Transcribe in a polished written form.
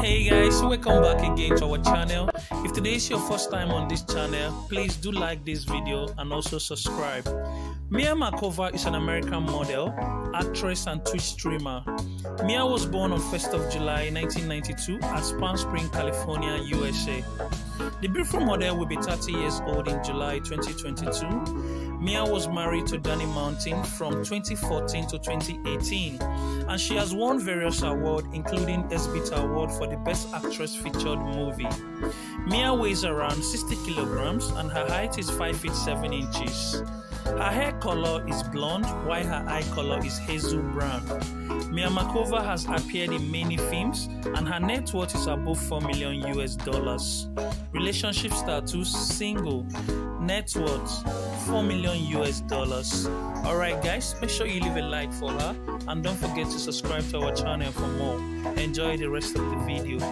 Hey guys, welcome back again to our channel. If today is your first time on this channel, please do like this video and also subscribe. Mia Malkova is an American model, actress and Twitch streamer. Mia was born on 1st of July 1992 at Palm Springs, California, USA. The beautiful model will be 30 years old in July 2022. Mia was married to Danny Mountain from 2014 to 2018, and she has won various awards including SBTA Award for the Best Actress Featured Movie. Mia weighs around 60 kilograms and her height is 5 feet 7 inches. Her hair color is blonde while her eye color is hazel brown. Mia Malkova has appeared in many films and her net worth is above $4 million US. Relationship status: single. Net worth: $4 million US. Alright guys, make sure you leave a like for her and don't forget to subscribe to our channel for more. Enjoy the rest of the video.